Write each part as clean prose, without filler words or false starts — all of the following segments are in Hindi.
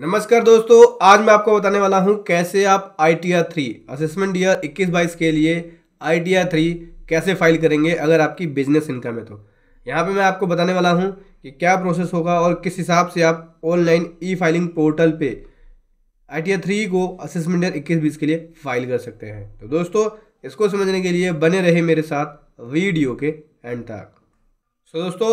नमस्कार दोस्तों, आज मैं आपको बताने वाला हूं कैसे आप ITR 3 असेसमेंट ईयर 21-22 के लिए ITR 3 कैसे फाइल करेंगे अगर आपकी बिजनेस इनकम है। तो यहां पे मैं आपको बताने वाला हूं कि क्या प्रोसेस होगा और किस हिसाब से आप ऑनलाइन ई फाइलिंग पोर्टल पे ITR 3 को असेसमेंट ईयर 21-22 के लिए फाइल कर सकते हैं। तो दोस्तों, इसको समझने के लिए बने रहे मेरे साथ वीडियो के एंड तक। तो दोस्तों,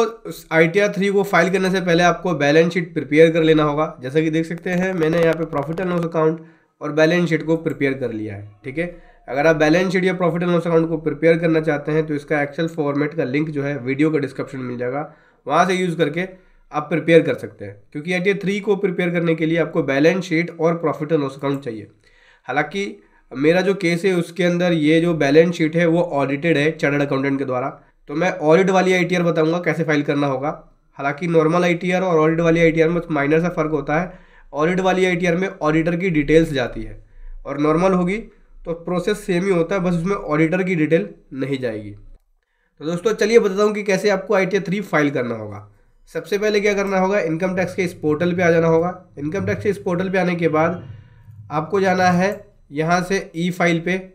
ITR 3 को फाइल करने से पहले आपको बैलेंस शीट प्रिपेयर कर लेना होगा। जैसा कि देख सकते हैं, मैंने यहाँ पे प्रॉफिट एंड लॉस अकाउंट और बैलेंस शीट को प्रिपेयर कर लिया है। ठीक है, अगर आप बैलेंस शीट या प्रॉफिट एंड लॉस अकाउंट को प्रिपेयर करना चाहते हैं तो इसका एक्सेल फॉर्मेट का लिंक जो है वीडियो का डिस्क्रिप्शन मिल जाएगा, वहाँ से यूज़ करके आप प्रिपेयर कर सकते हैं। क्योंकि ITR 3 को प्रिपेयर करने के लिए आपको बैलेंस शीट और प्रॉफिट एंड लॉस अकाउंट चाहिए। हालाँकि मेरा जो केस है उसके अंदर ये जो बैलेंस शीट है वो ऑडिटेड है चार्टर्ड अकाउंटेंट के द्वारा, तो मैं ऑडिट वाली ITR बताऊंगा कैसे फाइल करना होगा। हालांकि नॉर्मल ITR और ऑडिट वाली ITR में माइनर सा फ़र्क होता है। ऑडिट वाली ITR में ऑडिटर की डिटेल्स जाती है और नॉर्मल होगी तो प्रोसेस सेम ही होता है, बस उसमें ऑडिटर की डिटेल नहीं जाएगी। तो दोस्तों, चलिए बताता हूँ कि कैसे आपको ITR 3 फाइल करना होगा। सबसे पहले क्या करना होगा, इनकम टैक्स के इस पोर्टल पर आ जाना होगा। इनकम टैक्स के इस पोर्टल पर आने के बाद आपको जाना है यहाँ से ई फाइल पर,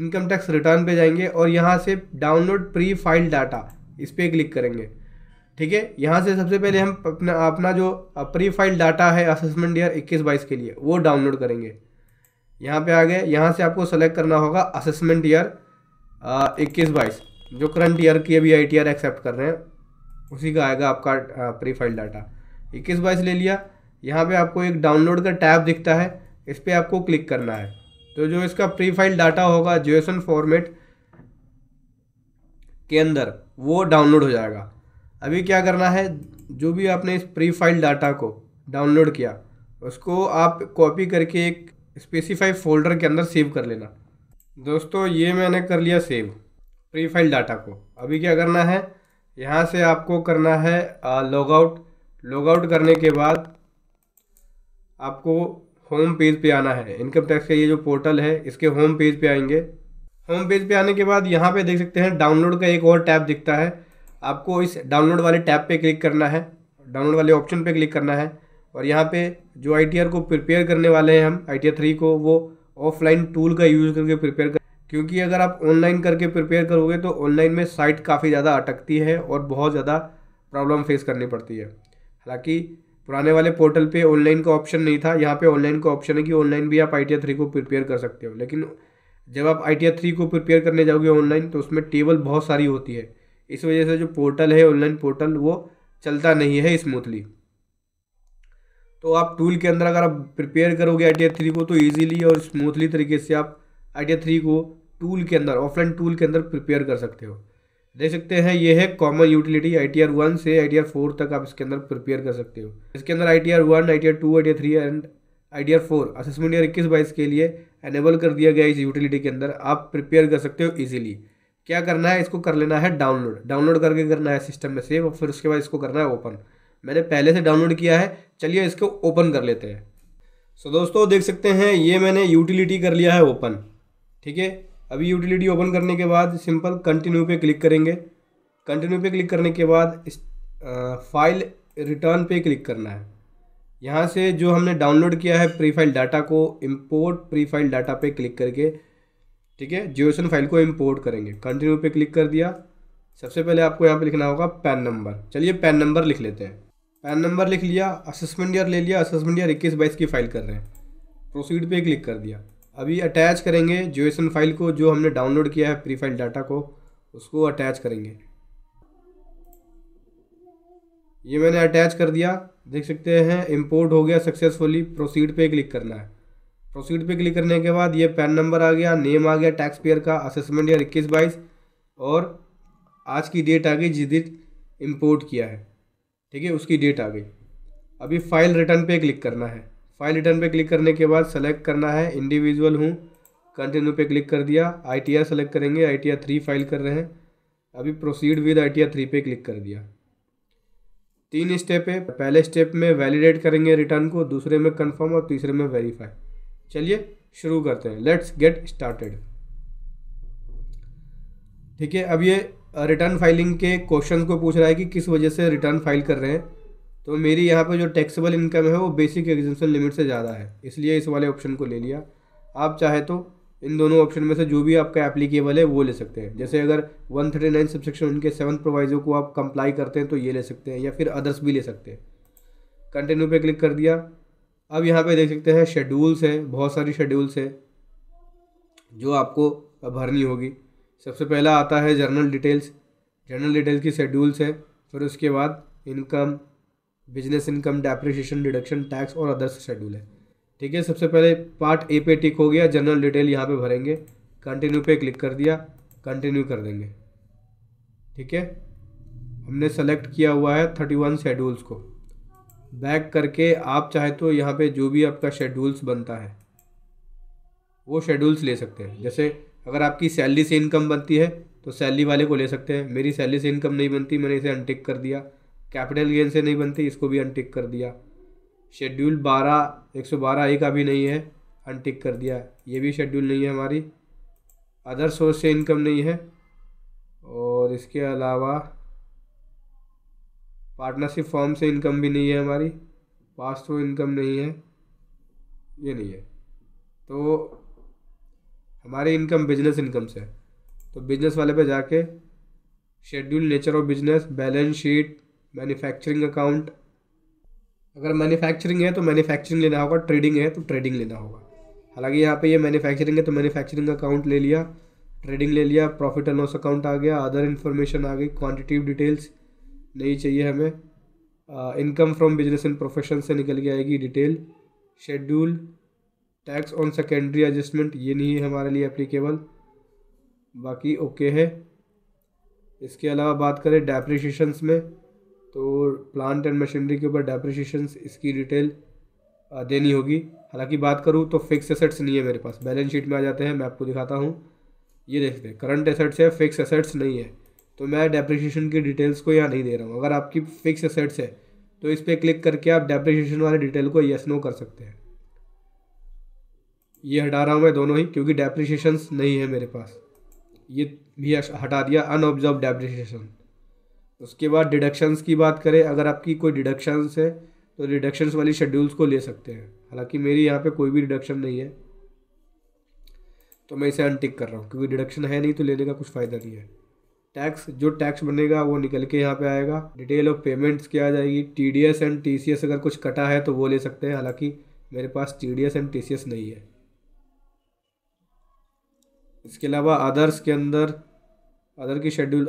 इनकम टैक्स रिटर्न पे जाएंगे और यहाँ से डाउनलोड प्री फाइल डाटा इस पर क्लिक करेंगे। ठीक है, यहाँ से सबसे पहले हम अपना जो प्री फाइल डाटा है असेसमेंट ईयर 21-22 के लिए वो डाउनलोड करेंगे। यहाँ पे आ गए, यहाँ से आपको सेलेक्ट करना होगा असेसमेंट ईयर 21-22 जो करंट ईयर की अभी ITR एक्सेप्ट कर रहे हैं, उसी का आएगा आपका प्री फाइल डाटा 21-22 ले लिया। यहाँ पर आपको एक डाउनलोड का टैब दिखता है, इस पर आपको क्लिक करना है। तो जो इसका प्री फाइल डाटा होगा JSON फॉर्मेट के अंदर वो डाउनलोड हो जाएगा। अभी क्या करना है, जो भी आपने इस प्री फाइल डाटा को डाउनलोड किया उसको आप कॉपी करके एक स्पेसिफाइड फोल्डर के अंदर सेव कर लेना। दोस्तों, ये मैंने कर लिया सेव प्री फाइल डाटा को। अभी क्या करना है, यहाँ से आपको करना है लॉगआउट। लॉगआउट करने के बाद आपको होम पेज पे आना है। इनकम टैक्स का ये जो पोर्टल है इसके होम पेज पे आएंगे। होम पेज पे आने के बाद यहाँ पे देख सकते हैं डाउनलोड का एक और टैब दिखता है। आपको इस डाउनलोड वाले टैब पे क्लिक करना है, डाउनलोड वाले ऑप्शन पे क्लिक करना है और यहाँ पे जो ITR को प्रिपेयर करने वाले हैं हम ITR 3 को, वो ऑफलाइन टूल का यूज़ करके प्रिपेयर कर, क्योंकि अगर आप ऑनलाइन करके प्रिपेयर करोगे तो ऑनलाइन में साइट काफ़ी ज़्यादा अटकती है और बहुत ज़्यादा प्रॉब्लम फेस करनी पड़ती है। हालाँकि पुराने वाले पोर्टल पे ऑनलाइन का ऑप्शन नहीं था, यहाँ पे ऑनलाइन का ऑप्शन है कि ऑनलाइन भी आप ITR 3 को प्रिपेयर कर सकते हो। लेकिन जब आप ITR 3 को प्रिपेयर करने जाओगे ऑनलाइन तो उसमें टेबल बहुत सारी होती है, इस वजह से जो पोर्टल है ऑनलाइन पोर्टल वो चलता नहीं है स्मूथली। तो आप टूल के अंदर अगर आप प्रिपेयर करोगे ITR 3 को तो ईजिली और स्मूथली तरीके से आप ITR 3 को टूल के अंदर, ऑफलाइन टूल के अंदर प्रिपेयर कर सकते हो। देख सकते हैं ये है कॉमन यूटिलिटी, ITR 1 से ITR 4 तक आप इसके अंदर प्रिपेयर कर सकते हो। इसके अंदर ITR 1, ITR 2, ITR 3 and ITR 4 assessment year 21-22 के लिए एनेबल कर दिया गया। इस यूटिलिटी के अंदर आप प्रिपेयर कर सकते हो इजीली। क्या करना है, इसको कर लेना है डाउनलोड। डाउनलोड करके करना है सिस्टम में सेव और फिर उसके बाद इसको करना है ओपन। मैंने पहले से डाउनलोड किया है, चलिए इसको ओपन कर लेते हैं। सो दोस्तों, देख सकते हैं ये मैंने यूटिलिटी कर लिया है ओपन। ठीक है, अभी यूटिलिटी ओपन करने के बाद सिंपल कंटिन्यू पे क्लिक करेंगे। कंटिन्यू पे क्लिक करने के बाद इस फाइल रिटर्न पे क्लिक करना है। यहाँ से जो हमने डाउनलोड किया है प्री फाइल डाटा को इंपोर्ट प्री फाइल डाटा पे क्लिक करके, ठीक है, JSON फाइल को इंपोर्ट करेंगे। कंटिन्यू पे क्लिक कर दिया। सबसे पहले आपको यहाँ पे लिखना होगा पैन नंबर। चलिए पैन नंबर लिख लेते हैं। पैन नंबर लिख लिया, असेसमेंट ईयर ले लिया, असेसमेंट ईयर 21-22 की फाइल कर रहे हैं। प्रोसीड पे क्लिक कर दिया। अभी अटैच करेंगे JSON फाइल को, जो हमने डाउनलोड किया है प्री फाइल डाटा को उसको अटैच करेंगे। ये मैंने अटैच कर दिया, देख सकते हैं इंपोर्ट हो गया सक्सेसफुली। प्रोसीड पे क्लिक करना है। प्रोसीड पे क्लिक करने के बाद ये पैन नंबर आ गया, नेम आ गया टैक्स पेयर का, असेसमेंट ईयर 21-22 और आज की डेट आ गई जिस दिन इम्पोर्ट किया है, ठीक है, उसकी डेट आ गई। अभी फाइल रिटर्न पे क्लिक करना है। फाइल रिटर्न पे क्लिक करने के बाद सेलेक्ट करना है इंडिविजुअल हूँ। कंटिन्यू पे क्लिक कर दिया। ITR सेलेक्ट करेंगे, ITR 3 फाइल कर रहे हैं। अभी प्रोसीड विद ITR 3 पे क्लिक कर दिया। 3 स्टेप है, पहले स्टेप में वैलिडेट करेंगे रिटर्न को, दूसरे में कंफर्म और तीसरे में वेरीफाई। चलिए शुरू करते हैं, लेट्स गेट स्टार्टेड। ठीक है, अब ये रिटर्न फाइलिंग के क्वेश्चन को पूछ रहा है कि किस वजह से रिटर्न फाइल कर रहे हैं। तो मेरी यहाँ पे जो टैक्सेबल इनकम है वो बेसिक एग्जेम्पशन लिमिट से ज़्यादा है, इसलिए इस वाले ऑप्शन को ले लिया। आप चाहे तो इन दोनों ऑप्शन में से जो भी आपका एप्लीकेबल है वो ले सकते हैं। जैसे अगर 139 सबसेक्शन उनके 7th प्रोवाइजो को आप कंप्लाई करते हैं तो ये ले सकते हैं, या फिर अदर्स भी ले सकते हैं। कंटिन्यू पे क्लिक कर दिया। अब यहाँ पे देख सकते हैं शेड्यूल्स हैं, बहुत सारी शेड्यूल्स हैं जो आपको भरनी होगी। सबसे पहला आता है जर्नल डिटेल्स। जर्नल डिटेल्स की शेड्यूल्स है, फिर उसके बाद income, business income, depreciation, deduction, tax और अदर्स शेड्यूल है। ठीक है, सबसे पहले पार्ट ए पे टिक हो गया, जनरल डिटेल यहाँ पे भरेंगे। कंटिन्यू पे क्लिक कर दिया, कंटिन्यू कर देंगे। ठीक है, हमने सेलेक्ट किया हुआ है 31 शेड्यूल्स को। बैक करके आप चाहे तो यहाँ पे जो भी आपका शेड्यूल्स बनता है वो शेड्यूल्स ले सकते हैं। जैसे अगर आपकी सैलरी से इनकम बनती है तो सैलरी वाले को ले सकते हैं। मेरी सैलरी से इनकम नहीं बनती, मैंने इसे अनटिक कर दिया। कैपिटल गेन से नहीं बनती, इसको भी अनटिक कर दिया। शेड्यूल 112 112A का भी नहीं है, अनटिक कर दिया। ये भी शेड्यूल नहीं है हमारी। अदर सोर्स से इनकम नहीं है, और इसके अलावा पार्टनरशिप फॉर्म से इनकम भी नहीं है हमारी। पास थ्रू इनकम नहीं है, ये नहीं है। तो हमारी इनकम बिजनेस इनकम से, तो बिजनेस वाले पे जाके schedule, nature of business, balance sheet, manufacturing account, अगर मैन्युफैक्चरिंग है तो मैन्युफैक्चरिंग लेना होगा, ट्रेडिंग है तो ट्रेडिंग लेना होगा। हालांकि यहाँ पे ये मैन्युफैक्चरिंग है तो मैन्युफैक्चरिंग अकाउंट ले लिया, ट्रेडिंग ले लिया, प्रॉफिट एंड लॉस अकाउंट आ गया, अदर इन्फॉर्मेशन आ गई, क्वांटिटेटिव डिटेल्स नहीं चाहिए हमें, income from business and profession से निकल के आएगी detail, schedule, tax on secondary adjustment, ये नहीं है हमारे लिए एप्लीकेबल, बाकी ओके है। इसके अलावा बात करें डेप्रिसिएशंस में तो प्लांट एंड मशीनरी के ऊपर डेप्रिसिएशंस, इसकी डिटेल देनी होगी। हालांकि बात करूँ तो फिक्स एसेट्स नहीं है मेरे पास। बैलेंस शीट में आ जाते हैं, मैं आपको दिखाता हूँ। ये देखते हैं, करंट एसेट्स है, फिक्स एसेट्स नहीं है, तो मैं डेप्रिसिएशन की डिटेल्स को यहाँ नहीं दे रहा हूँ। अगर आपकी फिक्स एसेट्स है तो इस पर क्लिक करके आप डेप्रिसिएशन वाले डिटेल को येस नो कर सकते हैं। ये हटा रहा हूँ मैं दोनों ही, क्योंकि डेप्रिसिएशंस नहीं है मेरे पास। ये भी हटा दिया, अनऑब्जर्व डेप्रिसिएशन। उसके बाद डिडक्शंस की बात करें, अगर आपकी कोई डिडक्शंस है तो डिडक्शंस वाली शेड्यूल्स को ले सकते हैं। हालांकि मेरी यहाँ पे कोई भी डिडक्शन नहीं है तो मैं इसे अनटिक कर रहा हूँ, क्योंकि डिडक्शन है नहीं तो लेने का कुछ फ़ायदा नहीं है। टैक्स, जो टैक्स बनेगा वो निकल के यहाँ पे आएगा। डिटेल ऑफ पेमेंट्स क्या आ जाएगी, TDS एंड TCS अगर कुछ कटा है तो वो ले सकते हैं। हालाँकि मेरे पास TDS एंड TCS नहीं है। इसके अलावा अदर्स के अंदर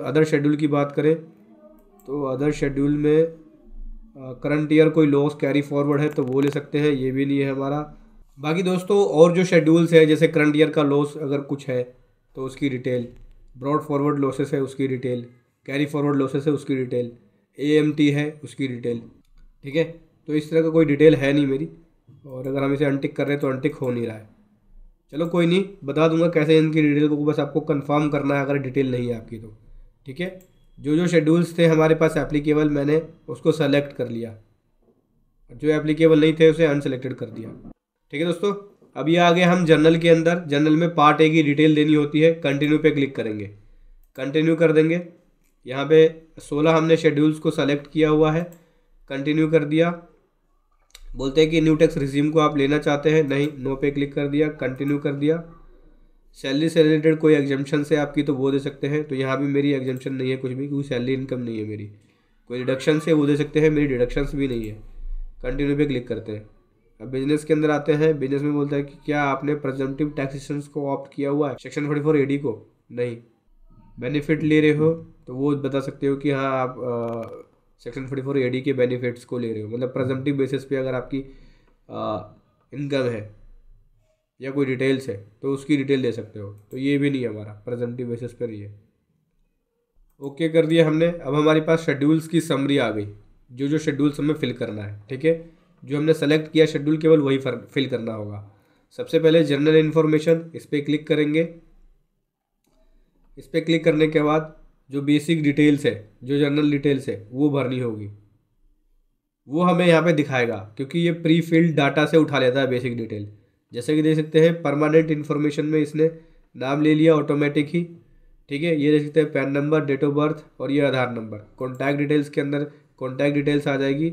अदर शेड्यूल की बात करें तो अदर शेड्यूल में करंट ईयर कोई लॉस कैरी फॉरवर्ड है तो वो ले सकते हैं, ये भी नहीं है हमारा। बाकी दोस्तों और जो शेड्यूल्स है, जैसे करंट ईयर का लॉस अगर कुछ है तो उसकी डिटेल, ब्रॉड फॉरवर्ड लॉसेस है उसकी डिटेल, कैरी फॉरवर्ड लॉसेस है उसकी डिटेल, AMT है उसकी डिटेल। ठीक है, तो इस तरह का कोई डिटेल है नहीं मेरी, और अगर हम इसे अनटिक कर रहे हैं तो अनटिक हो नहीं रहा है। चलो कोई नहीं, बता दूंगा कैसे इनकी डिटेल को, बस आपको कंफर्म करना है अगर डिटेल नहीं है आपकी तो। ठीक है, जो शेड्यूल्स थे हमारे पास एप्लीकेबल, मैंने उसको सेलेक्ट कर लिया, जो एप्लीकेबल नहीं थे उसे अनसेलेक्टेड कर दिया। ठीक है दोस्तों, अब ये आ गए हम जर्नल के अंदर। जर्नल में पार्ट ए की डिटेल देनी होती है। कंटिन्यू पे क्लिक करेंगे, कंटिन्यू कर देंगे। यहाँ पे 16 हमने शेड्यूल्स को सेलेक्ट किया हुआ है, कंटिन्यू कर दिया। बोलते हैं कि न्यू टैक्स रिज्यूम को आप लेना चाहते हैं, नहीं, नो पे क्लिक कर दिया, कंटिन्यू कर दिया। सैलरी से रिलेटेड कोई एग्जम्पशन है आपकी तो वो दे सकते हैं, तो यहाँ भी मेरी एग्जम्पशन नहीं है कुछ भी, क्योंकि सैलरी इनकम नहीं है मेरी। कोई डिडक्शन से वो दे सकते हैं, मेरी डिडक्शंस भी नहीं है। कंटिन्यू पे क्लिक करते हैं। अब बिजनेस के अंदर आते हैं। बिजनेस में बोलता है कि क्या आपने प्रेजम्पटिव टैक्सेशन को ऑप्ट किया हुआ है, सेक्शन 44AD को, नहीं। बेनिफिट ले रहे हो तो वो बता सकते हो कि हाँ आप सेक्शन 44AD के बेनिफिट्स को ले रहे हो, मतलब प्रेजम्पटिव बेसिस पे अगर आपकी इनकम है या कोई डिटेल्स है तो उसकी डिटेल दे सकते हो। तो ये भी नहीं है हमारा, प्रेजेंटिव बेसिस पर ही है। ओके कर दिया हमने। अब हमारे पास शेड्यूल्स की समरी आ गई, जो शेड्यूल्स हमें फ़िल करना है। ठीक है, जो हमने सेलेक्ट किया शेड्यूल केवल वही फिल करना होगा। सबसे पहले जनरल इन्फॉर्मेशन, इस पर क्लिक करेंगे। इस पर क्लिक करने के बाद जो बेसिक डिटेल्स है, जो जनरल डिटेल्स है वो भरनी होगी। वो हमें यहाँ पर दिखाएगा, क्योंकि ये प्री फिल्ड डाटा से उठा लेता है बेसिक डिटेल। जैसे कि देख सकते हैं परमानेंट इन्फॉर्मेशन में इसने नाम ले लिया ऑटोमेटिक ही। ठीक है, ये देख सकते हैं PAN number, date of birth और ये आधार नंबर। कॉन्टैक्ट डिटेल्स के अंदर कॉन्टैक्ट डिटेल्स आ जाएगी,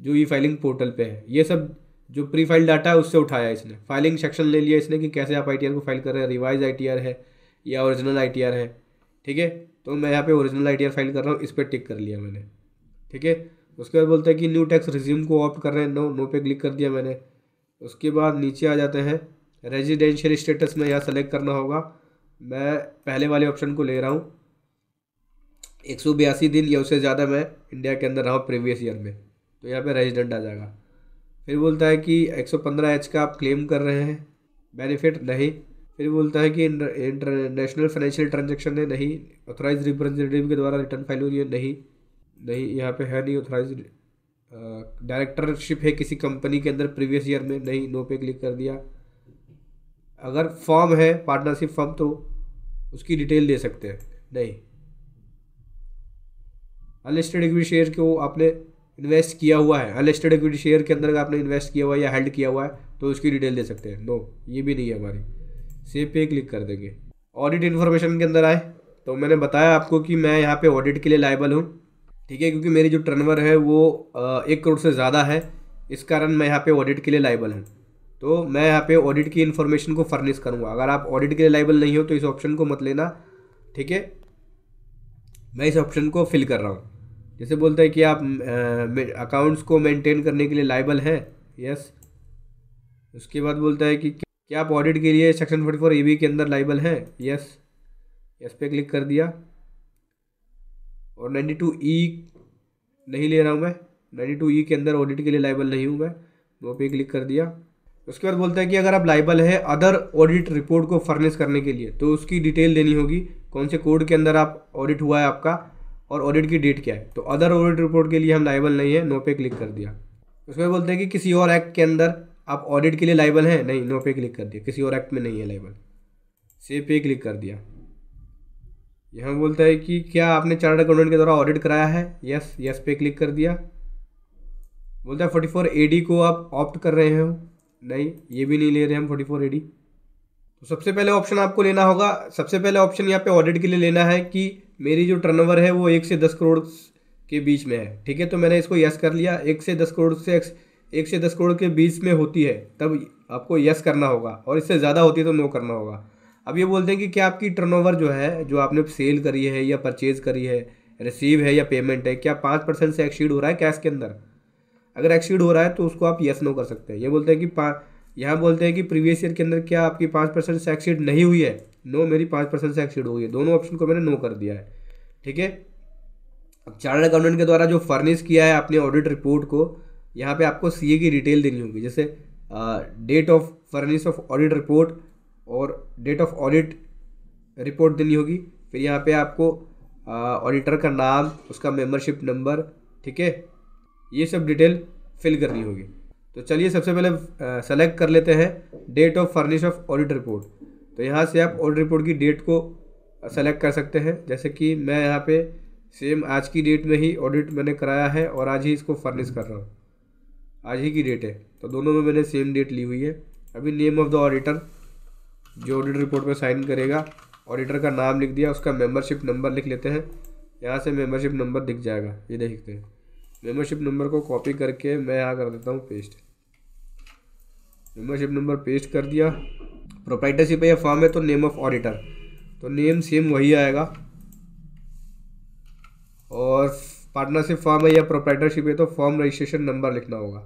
जो ई फाइलिंग पोर्टल पे है। ये सब जो प्री फाइल डाटा है उससे उठाया इसने, फाइलिंग सेक्शन ले लिया इसने कि कैसे आप आईटीआर को फाइल कर रहे हैं, रिवाइज आईटीआर है या ओरिजिनल आईटीआर है। ठीक है, तो मैं यहाँ पे ओरिजिनल आईटीआर फाइल कर रहा हूँ, इस पर टिक कर लिया मैंने। ठीक है, उसके बाद बोलता है कि न्यू टैक्स रिज्यूम को ऑप्ट कर रहे हैं, नो पे क्लिक कर दिया मैंने। उसके बाद नीचे आ जाते हैं रेजिडेंशियल स्टेटस में, यहाँ सेलेक्ट करना होगा। मैं पहले वाले ऑप्शन को ले रहा हूँ, 182 दिन या उससे ज़्यादा मैं इंडिया के अंदर रहा हूँ प्रीवियस ईयर में, तो यहाँ पे रेजिडेंट आ जाएगा। फिर बोलता है कि 115H का आप क्लेम कर रहे हैं, बेनिफिट नहीं। फिर बोलता है कि इंटरनेशनल फाइनेंशियल ट्रांजेक्शन है, नहीं। ऑथोराइज रिप्रेजेंटेटिव के द्वारा रिटर्न फाइल हो रही है, नहीं, यहाँ पे है नहीं। ऑथोराइज डायरेक्टरशिप है किसी कंपनी के अंदर प्रीवियस ईयर में, नहीं, नो पे क्लिक कर दिया। अगर फॉर्म है पार्टनरशिप फॉर्म तो उसकी डिटेल दे सकते हैं, नहीं। अनलिस्टेड इक्विटी शेयर को आपने इन्वेस्ट किया हुआ है, अनलिस्टेड इक्विटी शेयर के अंदर आपने इन्वेस्ट किया हुआ है या हेल्ड किया हुआ है तो उसकी डिटेल दे सकते हैं, नो, ये भी नहीं है हमारी। सेव पे क्लिक कर देंगे। ऑडिट इन्फॉर्मेशन के अंदर आए तो मैंने बताया आपको कि मैं यहाँ पे ऑडिट के लिए लायबल हूँ। ठीक है, क्योंकि मेरी जो टर्नओवर है वो 1 करोड़ से ज़्यादा है, इस कारण मैं यहाँ पे ऑडिट के लिए लायबल हूँ। तो मैं यहाँ पे ऑडिट की इन्फॉर्मेशन को फर्निश करूँगा। अगर आप ऑडिट के लिए लायबल नहीं हो तो इस ऑप्शन को मत लेना। ठीक है, मैं इस ऑप्शन को फिल कर रहा हूँ। जैसे बोलता है कि आप अकाउंट्स को मेंटेन करने के लिए लायबल हैं, यस। उसके बाद बोलता है कि क्या आप ऑडिट के लिए सेक्शन 44AB के अंदर लायबल हैं, यस, यस पे क्लिक कर दिया। और 92E नहीं ले रहा हूँ मैं, 92E के अंदर ऑडिट के लिए लायबल नहीं हूँ मैं, वो पे क्लिक कर दिया। उसके बाद बोलता है कि अगर आप लायबल है अदर ऑडिट रिपोर्ट को फर्निश करने के लिए तो उसकी डिटेल देनी होगी, कौन से कोड के अंदर आप ऑडिट हुआ है आपका और ऑडिट की डेट क्या है। तो अदर ऑडिट रिपोर्ट के लिए हम लायबल नहीं है, नो पे क्लिक कर दिया। उसके बाद बोलता है कि किसी और एक्ट के अंदर आप ऑडिट के लिए लायबल हैं, नहीं, नो पे क्लिक कर दिया, किसी और एक्ट में नहीं है लायबल। सेव पे क्लिक कर दिया। यहाँ बोलता है कि क्या आपने चार्टर्ड अकाउंटेंट के द्वारा ऑडिट कराया है, यस, यस पे क्लिक कर दिया। बोलता है 44AD को आप ऑप्ट कर रहे हो, नहीं, ये भी नहीं ले रहे हम 44AD। तो सबसे पहले ऑप्शन आपको लेना होगा, सबसे पहले ऑप्शन यहाँ पे ऑडिट के लिए लेना है कि मेरी जो टर्नओवर है वो 1 से 10 करोड़ के बीच में है। ठीक है, तो मैंने इसको यस कर लिया। 1 से 10 करोड़ से 1 से 10 करोड़ के बीच में होती है तब आपको यस करना होगा, और इससे ज़्यादा होती है तो नो करना होगा। अब ये बोलते हैं कि क्या आपकी टर्नओवर जो है, जो आपने सेल करी है या परचेज़ करी है, रिसीव है या पेमेंट है, क्या 5% से एक्सीड हो रहा है कैश के अंदर। अगर एक्सीड हो रहा है तो उसको आप यस नो कर सकते हैं। ये बोलते हैं कि यहाँ बोलते हैं कि प्रीवियस ईयर के अंदर क्या आपकी 5% से एक्सीड नहीं हुई है, नो, मेरी 5% से एक्सीड हो गई है। दोनों ऑप्शन को मैंने नो कर दिया है। ठीक है, अब चार्टर्ड अकाउंटेंट के द्वारा जो फर्निश किया है अपने ऑडिट रिपोर्ट को, यहाँ पे आपको सीए की डिटेल देनी होगी, जैसे date of furnish of audit report और डेट ऑफ ऑडिट रिपोर्ट देनी होगी। फिर यहाँ पर आपको ऑडिटर का नाम, उसका मेम्बरशिप नंबर, ठीक है, ये सब डिटेल फिल करनी होगी। तो चलिए सबसे पहले सेलेक्ट कर लेते हैं date of furnish of audit report. तो यहाँ से आप ऑडिट रिपोर्ट की डेट को सेलेक्ट कर सकते हैं, जैसे कि मैं यहाँ पे सेम आज की डेट में ही ऑडिट मैंने कराया है और आज ही इसको फर्निश कर रहा हूँ, आज ही की डेट है, तो दोनों में मैंने सेम डेट ली हुई है। अभी नेम ऑफ द ऑडिटर जो ऑडिट रिपोर्ट पर साइन करेगा, ऑडिटर का नाम लिख दिया, उसका मेम्बरशिप नंबर लिख लेते हैं। यहाँ से मेम्बरशिप नंबर दिख जाएगा, ये देखते हैं। मेम्बरशिप नंबर को कॉपी करके मैं यहाँ कर देता हूँ पेस्ट, मेम्बरशिप नंबर पेस्ट कर दिया। प्रोप्राइटरशिप है या फॉर्म है तो नेम ऑफ ऑडिटर, तो नेम सेम वही आएगा। और पार्टनरशिप फॉर्म है या प्रोप्राइटरशिप है तो फॉर्म रजिस्ट्रेशन नंबर लिखना होगा।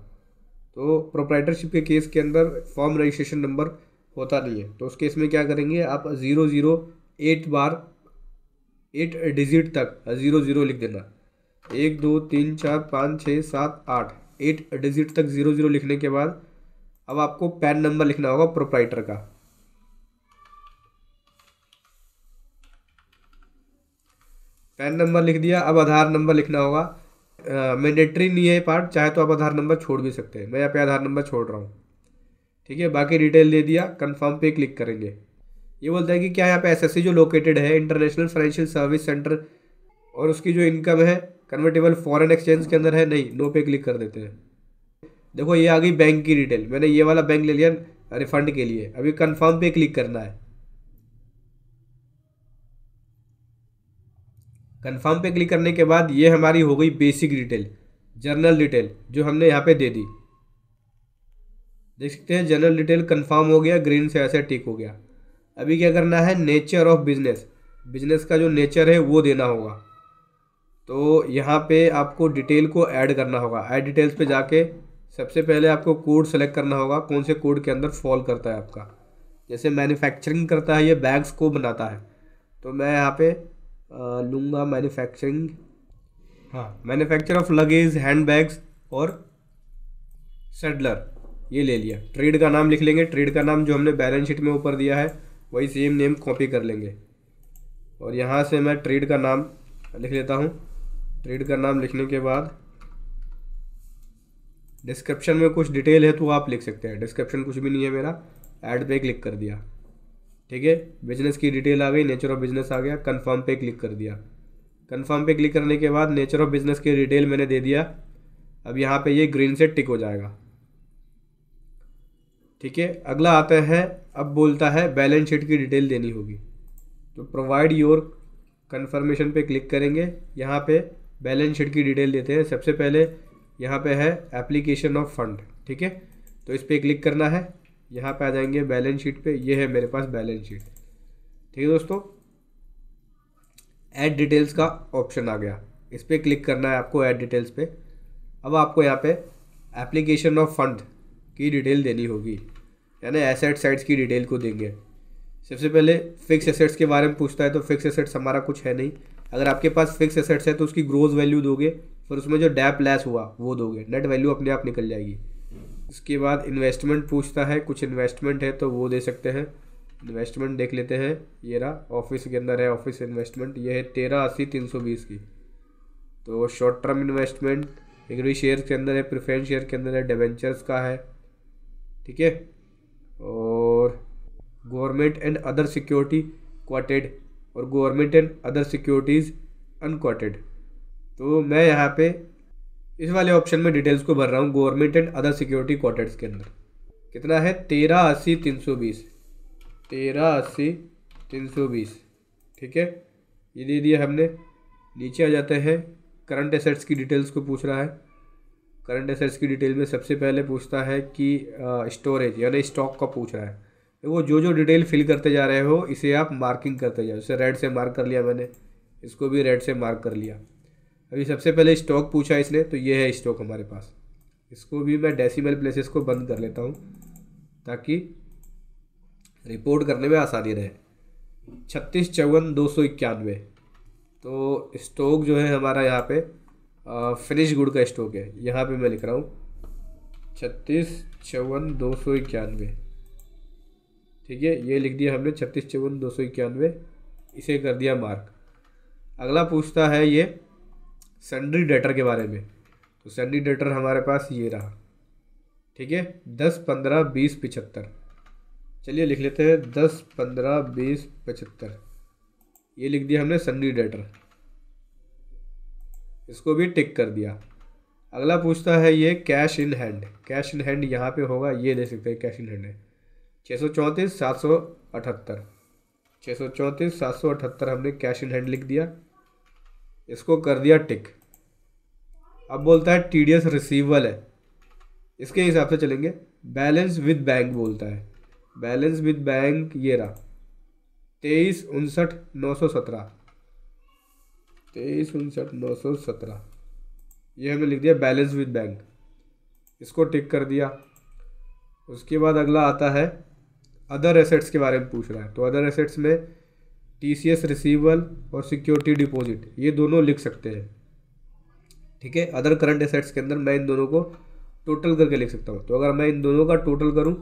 तो प्रोप्राइटरशिप के केस के अंदर फॉर्म रजिस्ट्रेशन नंबर होता नहीं है, तो उस केस में क्या करेंगे आप 008 बार 8 डिजिट तक 00 लिख देना, 1 2 3 4 5 6 7 8 8 डिजिट तक 00 लिखने के बाद अब आपको पैन नंबर लिखना होगा प्रोप्राइटर का। पैन नंबर लिख दिया। अब आधार नंबर लिखना होगा, मैंडेटरी नहीं है पार्ट, चाहे तो आप आधार नंबर छोड़ भी सकते हैं, मैं यहाँ पे आधार नंबर छोड़ रहा हूँ। ठीक है, बाकी डिटेल दे दिया। कंफर्म पे क्लिक करेंगे। ये बोलता है कि क्या यहाँ पे SSC जो लोकेटेड है इंटरनेशनल फाइनेंशियल सर्विस सेंटर और उसकी जो इनकम है कन्वर्टेबल फॉरेन एक्सचेंज के अंदर है, नहीं, नो पे क्लिक कर देते हैं। देखो ये आ गई बैंक की डिटेल, मैंने ये वाला बैंक ले लिया रिफंड के लिए। अभी कंफर्म पे क्लिक करना है, कंफर्म पे क्लिक करने के बाद ये हमारी हो गई बेसिक डिटेल। जर्नल डिटेल जो हमने यहाँ पे दे दी, देख सकते हैं जनरल डिटेल कंफर्म हो गया, ग्रीन से ऐसे टिक हो गया। अभी क्या करना है, नेचर ऑफ बिजनेस, बिजनेस का जो नेचर है वो देना होगा। तो यहाँ पे आपको डिटेल को ऐड करना होगा। ऐड डिटेल्स पे जाके सबसे पहले आपको कोड सेलेक्ट करना होगा, कौन से कोड के अंदर फॉल करता है आपका। जैसे मैन्युफैक्चरिंग करता है, ये बैग्स को बनाता है, तो मैं यहाँ पे लूँगा मैन्युफैक्चरिंग, हाँ, manufacture of luggage, hand bags और सेडलर, ये ले लिया। ट्रेड का नाम लिख लेंगे, ट्रेड का नाम जो हमने बैलेंस शीट में ऊपर दिया है वही सेम नेम कॉपी कर लेंगे। और यहाँ से मैं ट्रेड का नाम लिख लेता हूँ। ट्रेड का नाम लिखने के बाद डिस्क्रिप्शन में कुछ डिटेल है तो आप लिख सकते हैं, डिस्क्रिप्शन कुछ भी नहीं है मेरा, ऐड पे क्लिक कर दिया। ठीक है, बिजनेस की डिटेल आ गई, नेचर ऑफ बिजनेस आ गया, कन्फर्म पे क्लिक कर दिया। कन्फर्म पे क्लिक करने के बाद नेचर ऑफ बिजनेस की डिटेल मैंने दे दिया। अब यहाँ पे ये ग्रीन से टिक हो जाएगा। ठीक है, अगला आता है, अब बोलता है बैलेंस शीट की डिटेल देनी होगी, तो प्रोवाइड योर कन्फर्मेशन पे क्लिक करेंगे। यहाँ पे बैलेंस शीट की डिटेल देते हैं। सबसे पहले यहाँ पे है एप्लीकेशन ऑफ फंड, ठीक है, तो इस पर क्लिक करना है। यहाँ पे आ जाएंगे बैलेंस शीट पे, ये है मेरे पास बैलेंस शीट। ठीक है दोस्तों, ऐड डिटेल्स का ऑप्शन आ गया, इस पर क्लिक करना है आपको ऐड डिटेल्स पे। अब आपको यहाँ पे एप्लीकेशन ऑफ फंड की डिटेल देनी होगी, यानी एसेट साइड्स की डिटेल को देंगे। सबसे पहले फिक्स एसेट्स के बारे में पूछता है, तो फिक्स एसेट्स हमारा कुछ है नहीं। अगर आपके पास फिक्स एसेट्स है तो उसकी ग्रोस वैल्यू दोगे, फिर उसमें जो डैप लैस हुआ वो दोगे, नेट वैल्यू अपने आप निकल जाएगी। उसके बाद इन्वेस्टमेंट पूछता है, कुछ इन्वेस्टमेंट है तो वो दे सकते हैं। इन्वेस्टमेंट देख लेते हैं, ये रहा, ऑफिस के अंदर है ऑफिस इन्वेस्टमेंट, ये है 1380-320 की, तो शॉर्ट टर्म इन्वेस्टमेंट एग्री शेयर के अंदर है, प्रिफरेंस शेयर के अंदर है, डिवेंचर्स का है। ठीक है, और government and other security quoted और government and other securities unquoted, तो मैं यहाँ पे इस वाले ऑप्शन में डिटेल्स को भर रहा हूँ, गवर्नमेंट एंड अदर सिक्योरिटी क्वाटेड्स के अंदर। कितना है, 1380-320, 1380-320। ठीक है, ये दे दिया हमने। नीचे आ जाते हैं, करंट एसेट्स की डिटेल्स को पूछ रहा है। करंट एसेट्स की डिटेल में सबसे पहले पूछता है कि स्टोरेज यानी स्टॉक का पूछ रहा है, तो वो जो जो डिटेल फिल करते जा रहे हो इसे आप मार्किंग करते जाओ। इसे रेड से मार्क कर लिया मैंने, इसको भी रेड से मार्क कर लिया। अभी सबसे पहले स्टॉक पूछा इसने, तो ये है स्टॉक हमारे पास। इसको भी मैं डेसिमल प्लेसेस को बंद कर लेता हूँ ताकि रिपोर्ट करने में आसानी रहे। 3654-291, तो स्टॉक जो है हमारा यहाँ पे फिनिश गुड का स्टॉक है, यहाँ पे मैं लिख रहा हूँ 3654-291। ठीक है, ये लिख दिया हमने 3654-291, इसे कर दिया मार्क। अगला पूछता है ये सन्ड्री डेटर के बारे में, तो सन्ड्री डेटर हमारे पास ये रहा। ठीक है, 10, 15, 20, 75, चलिए लिख लेते हैं 10, 15, 20, 75, ये लिख दिया हमने सन्ड्री डेटर, इसको भी टिक कर दिया। अगला पूछता है ये cash in hand, cash in hand यहाँ पे होगा, ये ले सकते हैं कैश इन हैंड है 634-778, 634-778 हमने कैश इन हैंड लिख दिया, इसको कर दिया टिक। अब बोलता है टीडीएस रिसीवेबल है, इसके हिसाब से चलेंगे। बैलेंस विद बैंक बोलता है, बैलेंस विद बैंक ये रहा 23,59,917, 23,59,917, ये हमने लिख दिया बैलेंस विद बैंक, इसको टिक कर दिया। उसके बाद अगला आता है अदर एसेट्स के बारे में पूछ रहा है, तो अदर एसेट्स में टीसीएस रिसीवेबल और सिक्योरिटी डिपॉजिट ये दोनों लिख सकते हैं। ठीक है, अदर करंट एसेट्स के अंदर मैं इन दोनों को टोटल करके लिख सकता हूँ, तो अगर मैं इन दोनों का टोटल करूँ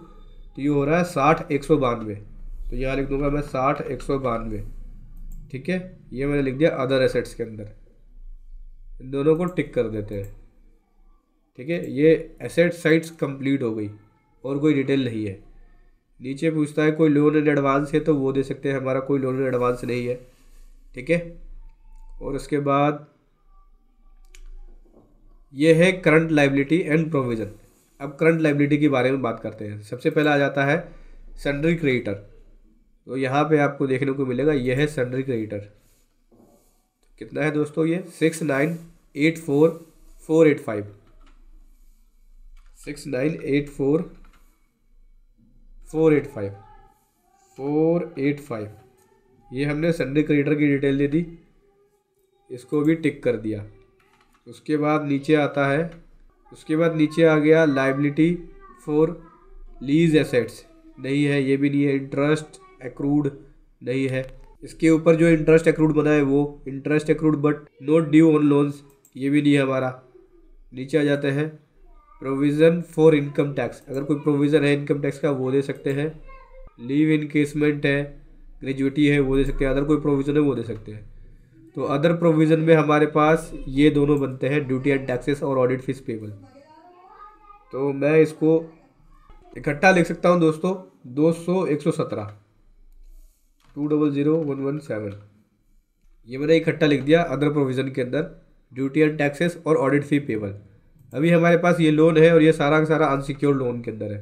तो ये हो रहा है 60,192, तो यहाँ लिख दूंगा मैं 60,192। ठीक है, ये मैंने लिख दिया अदर एसेट्स के अंदर, इन दोनों को टिक कर देते हैं। ठीक है, ये एसेट साइट्स कंप्लीट हो गई और कोई डिटेल नहीं है। नीचे पूछता है कोई लोन एंड एडवांस है, तो वो दे सकते हैं, हमारा कोई लोन एंड एडवांस नहीं है। ठीक है, और उसके बाद ये है करंट लायबिलिटी एंड प्रोविज़न। अब करंट लायबिलिटी के बारे में बात करते हैं। सबसे पहले आ जाता है सन्ड्री क्रेडिटर, तो यहाँ पे आपको देखने को मिलेगा यह है सन्ड्री क्रेडिटर, कितना है दोस्तों ये 6984 485 485 485 485। ये हमने संडे क्रिएटर की डिटेल दे दी, इसको भी टिक कर दिया। उसके बाद नीचे आता है, उसके बाद नीचे आ गया लायबिलिटी फॉर लीज एसेट्स, नहीं है, ये भी नहीं है। इंटरेस्ट एक्रूड नहीं है। इसके ऊपर जो इंटरेस्ट एक्रूड बना है वो interest accrued but not due on loans, ये भी नहीं है हमारा। नीचे आ जाते हैं प्रोविज़न फॉर इनकम टैक्स, अगर कोई प्रोविज़न है इनकम टैक्स का वो दे सकते हैं। लीव इनकेसमेंट है, ग्रेजुएटी है, वो दे सकते हैं। अदर कोई प्रोविज़न है वो दे सकते हैं। तो अदर प्रोविज़न में हमारे पास ये दोनों बनते हैं, ड्यूटी एंड टैक्सेस और ऑडिट फीस पेबल। तो मैं इसको इकट्ठा लिख सकता हूँ दोस्तों, 200 117 200 117। ये मैंने इकट्ठा लिख दिया अदर प्रोविज़न के अंदर, ड्यूटी एंड टैक्सेस और ऑडिट फी पेबल। अभी हमारे पास ये लोन है और ये सारा का सारा अनसिक्योर्ड लोन के अंदर है।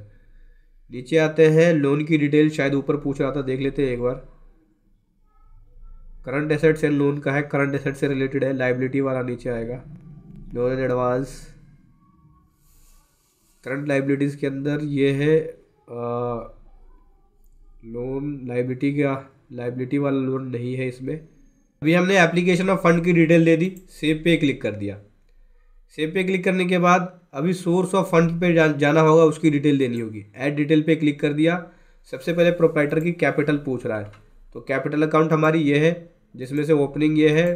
नीचे आते हैं लोन की डिटेल, शायद ऊपर पूछ रहा था, देख लेते हैं एक बार। करंट एसेट्स एंड लोन का है, करंट एसेट से रिलेटेड है, लाइबिलिटी वाला नीचे आएगा। Loan and advance, current liabilities के अंदर ये है लोन लाइबिलिटी का, लाइबिलिटी वाला लोन नहीं है इसमें। अभी हमने एप्लीकेशन ऑफ फंड की डिटेल दे दी, सेव पे क्लिक कर दिया। सेव पे क्लिक करने के बाद अभी सोर्स ऑफ फंड पे जाना होगा, उसकी डिटेल देनी होगी। ऐड डिटेल पे क्लिक कर दिया। सबसे पहले प्रोप्राइटर की कैपिटल पूछ रहा है, तो कैपिटल अकाउंट हमारी ये है, जिसमें से ओपनिंग ये है,